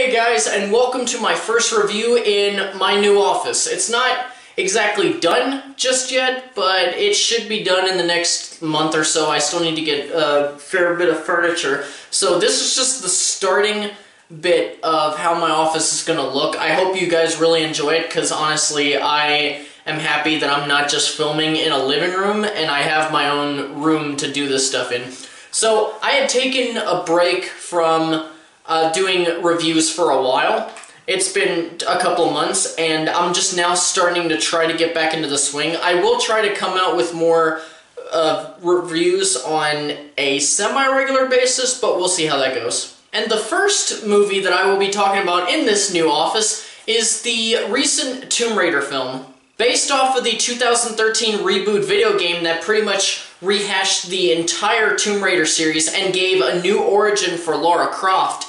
Hey guys, and welcome to my first review in my new office. It's not exactly done just yet, but it should be done in the next month or so. I still need to get a fair bit of furniture. So this is just the starting bit of how my office is going to look. I hope you guys really enjoy it, because honestly, I am happy that I'm not just filming in a living room, and I have my own room to do this stuff in. So I had taken a break from doing reviews for a while. It's been a couple months, and I'm just now starting to try to get back into the swing. I will try to come out with more reviews on a semi-regular basis, but we'll see how that goes. And the first movie that I will be talking about in this new office is the recent Tomb Raider film. Based off of the 2013 reboot video game that pretty much rehashed the entire Tomb Raider series and gave a new origin for Lara Croft.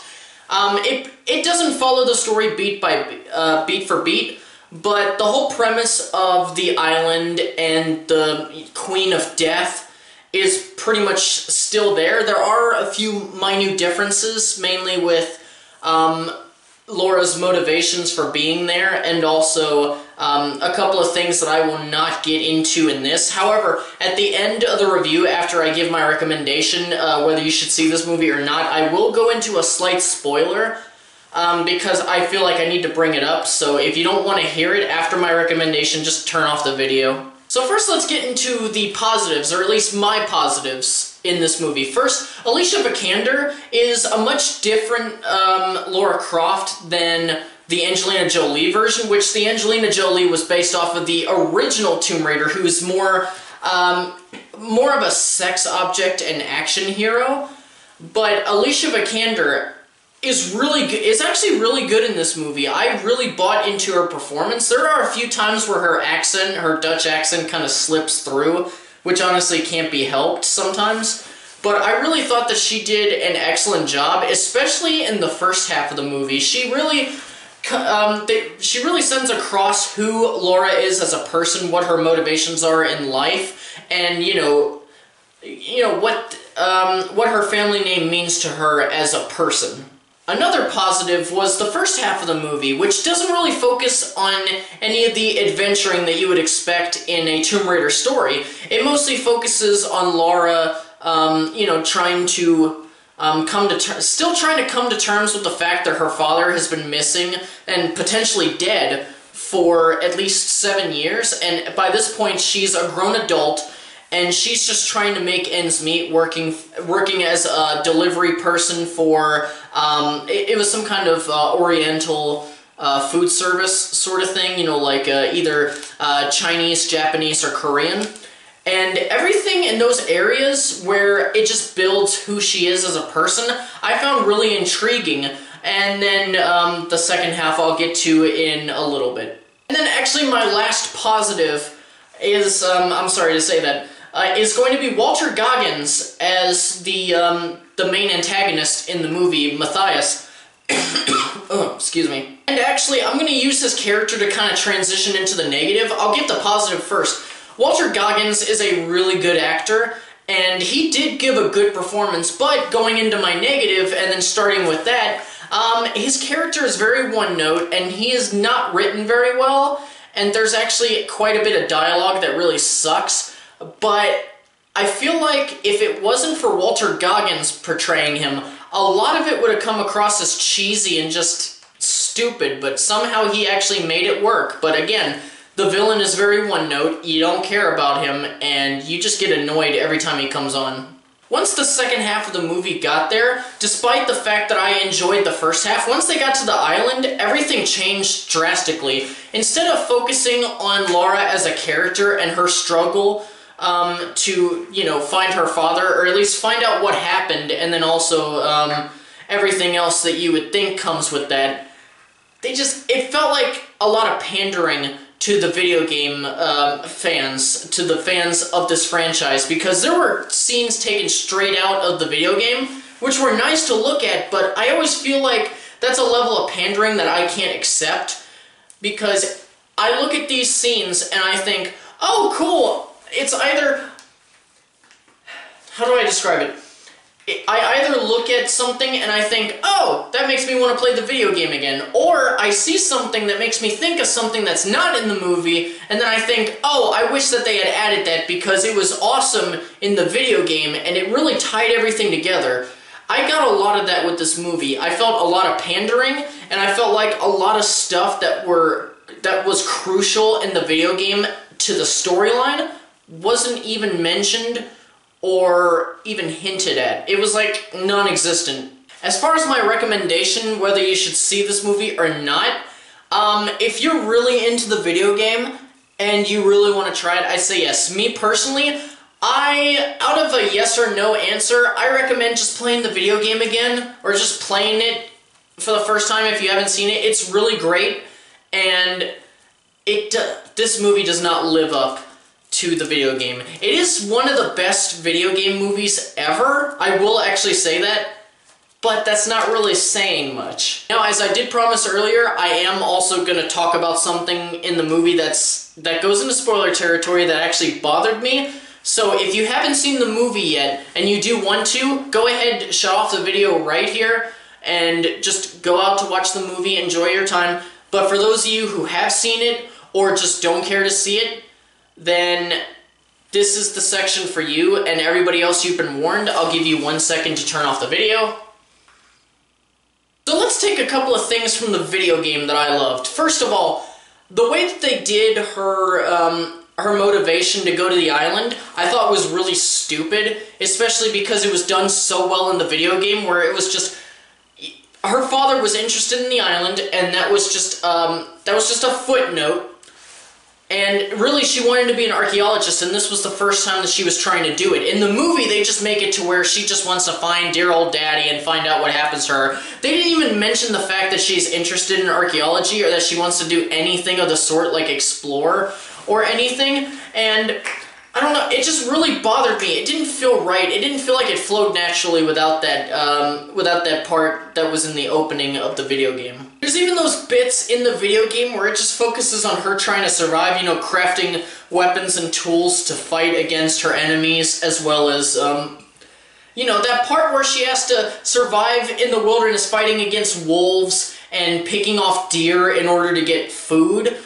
It doesn't follow the story beat for beat, but the whole premise of the island and the Queen of Death is pretty much still there. There are a few minute differences, mainly with Lara's motivations for being there, and also a couple of things that I will not get into in this. However, at the end of the review, after I give my recommendation, whether you should see this movie or not, I will go into a slight spoiler because I feel like I need to bring it up. So if you don't want to hear it after my recommendation, just turn off the video. So first, let's get into the positives, or at least my positives in this movie. First, Alicia Vikander is a much different Lara Croft than the Angelina Jolie version, which the Angelina Jolie was based off of the original Tomb Raider, who is more of a sex object and action hero. But Alicia Vikander is actually really good in this movie. I really bought into her performance. There are a few times where her Dutch accent kind of slips through, which honestly can't be helped sometimes. But I really thought that she did an excellent job, especially in the first half of the movie. She really sends across who Lara is as a person, what her motivations are in life, and you know what her family name means to her as a person. Another positive was the first half of the movie, which doesn't really focus on any of the adventuring that you would expect in a Tomb Raider story. It mostly focuses on Lara, trying to still trying to come to terms with the fact that her father has been missing and potentially dead for at least 7 years. And by this point, she's a grown adult, and she's just trying to make ends meet, working as a delivery person for, it was some kind of oriental food service sort of thing, like either Chinese, Japanese, or Korean. And everything in those areas where it just builds who she is as a person, I found really intriguing. And then the second half I'll get to in a little bit. And then actually my last positive is, I'm sorry to say that, is going to be Walter Goggins as the main antagonist in the movie, Matthias. Oh, excuse me. And actually, I'm going to use his character to kind of transition into the negative. I'll get the positive first. Walter Goggins is a really good actor, and he did give a good performance, but going into my negative and then starting with that, his character is very one-note, and he is not written very well, and there's actually quite a bit of dialogue that really sucks, but I feel like if it wasn't for Walter Goggins portraying him, a lot of it would have come across as cheesy and just stupid, but somehow he actually made it work. But again, the villain is very one-note, you don't care about him, and you just get annoyed every time he comes on. Once the second half of the movie got there, despite the fact that I enjoyed the first half, once they got to the island, everything changed drastically. Instead of focusing on Lara as a character and her struggle to, find her father, or at least find out what happened, and then also everything else that you would think comes with that, it felt like a lot of pandering to the video game fans, to the fans of this franchise, because there were scenes taken straight out of the video game, which were nice to look at, but I always feel like that's a level of pandering that I can't accept, because I look at these scenes and I think, oh, cool, it's either, how do I describe it? I either look at something and I think, oh, that makes me want to play the video game again, or I see something that makes me think of something that's not in the movie, and then I think, oh, I wish that they had added that because it was awesome in the video game, and it really tied everything together. I got a lot of that with this movie. I felt a lot of pandering, and I felt like a lot of stuff that was crucial in the video game to the storyline wasn't even mentioned or even hinted at. It was like non-existent. As far as my recommendation, whether you should see this movie or not, if you're really into the video game and you really want to try it, I say yes. Me personally, out of a yes or no answer, I recommend just playing the video game again, or just playing it for the first time if you haven't seen it. It's really great, and this movie does not live up to the video game. It is one of the best video game movies ever, I will actually say that, but that's not really saying much. Now, as I did promise earlier, I am also going to talk about something in the movie that goes into spoiler territory that actually bothered me. So if you haven't seen the movie yet, and you do want to, go ahead, shut off the video right here, and just go out to watch the movie, enjoy your time. But for those of you who have seen it, or just don't care to see it, then this is the section for you, and everybody else, you've been warned. I'll give you 1 second to turn off the video. So let's take a couple of things from the video game that I loved. First of all, the way that they did her motivation to go to the island, I thought was really stupid, especially because it was done so well in the video game, where it was just, her father was interested in the island, and that was just a footnote. And really, she wanted to be an archaeologist, and this was the first time that she was trying to do it. In the movie, they just make it to where she just wants to find dear old daddy and find out what happens to her. They didn't even mention the fact that she's interested in archaeology, or that she wants to do anything of the sort, like explore or anything. And I don't know, it just really bothered me. It didn't feel right. It didn't feel like it flowed naturally without that part that was in the opening of the video game. There's even those bits in the video game where it just focuses on her trying to survive, you know, crafting weapons and tools to fight against her enemies, as well as, you know, that part where she has to survive in the wilderness fighting against wolves and picking off deer in order to get food.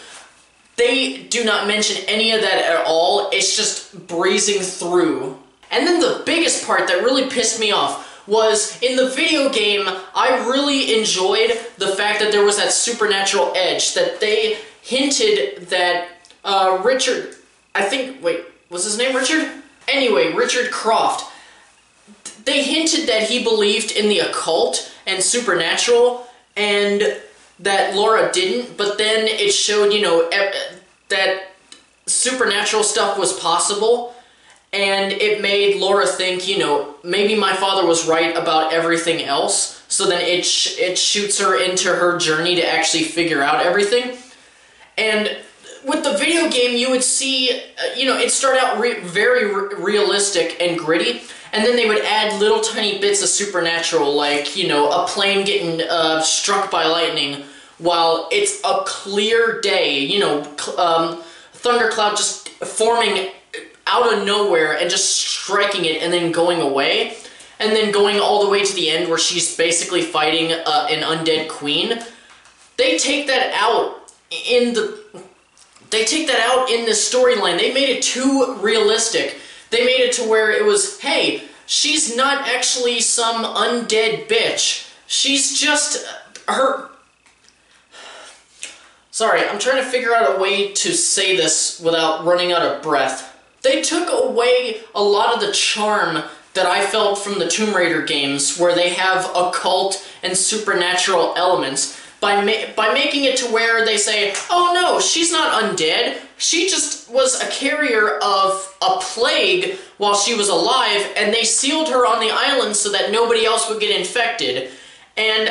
They do not mention any of that at all. It's just breezing through. And then the biggest part that really pissed me off was, in the video game, I really enjoyed the fact that there was that supernatural edge, that they hinted that Richard, I think, wait, was his name Richard? Anyway, Richard Croft. They hinted that he believed in the occult and supernatural, and that Laura didn't, but then it showed, you know, that supernatural stuff was possible, and it made Laura think, you know, maybe my father was right about everything else, so then it shoots her into her journey to actually figure out everything. And with the video game, you would see, you know, it started out very realistic and gritty, and then they would add little tiny bits of supernatural, like, you know, a plane getting struck by lightning while it's a clear day, you know, thundercloud just forming out of nowhere and just striking it and then going away, and then going all the way to the end where she's basically fighting an undead queen. They take that out in this storyline. They made it too realistic. They made it to where it was, hey, she's not actually some undead bitch. She's just her... Sorry, I'm trying to figure out a way to say this without running out of breath. They took away a lot of the charm that I felt from the Tomb Raider games, where they have occult and supernatural elements, by making it to where they say, oh no, she's not undead, she just was a carrier of a plague while she was alive, and they sealed her on the island so that nobody else would get infected. And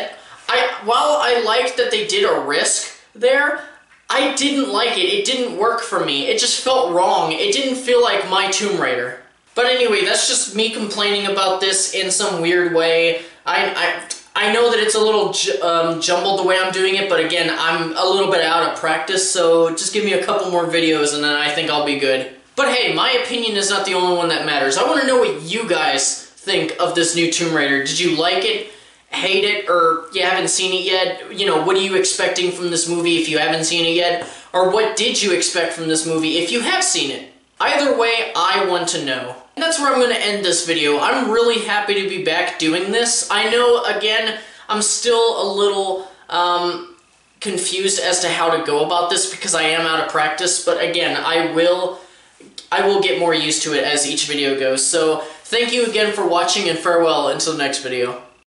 while I liked that they did a risk there, I didn't like it. It didn't work for me. It just felt wrong. It didn't feel like my Tomb Raider. But anyway, that's just me complaining about this in some weird way. I know that it's a little jumbled the way I'm doing it, but again, I'm a little bit out of practice, so just give me a couple more videos and then I think I'll be good. But hey, my opinion is not the only one that matters. I want to know what you guys think of this new Tomb Raider? Did you like it, hate it, or you haven't seen it yet? You know, what are you expecting from this movie if you haven't seen it yet? Or what did you expect from this movie if you have seen it? Either way, I want to know. And that's where I'm going to end this video. I'm really happy to be back doing this. I know, again, I'm still a little confused as to how to go about this because I am out of practice, but again, I will get more used to it as each video goes. So thank you again for watching, and farewell until the next video.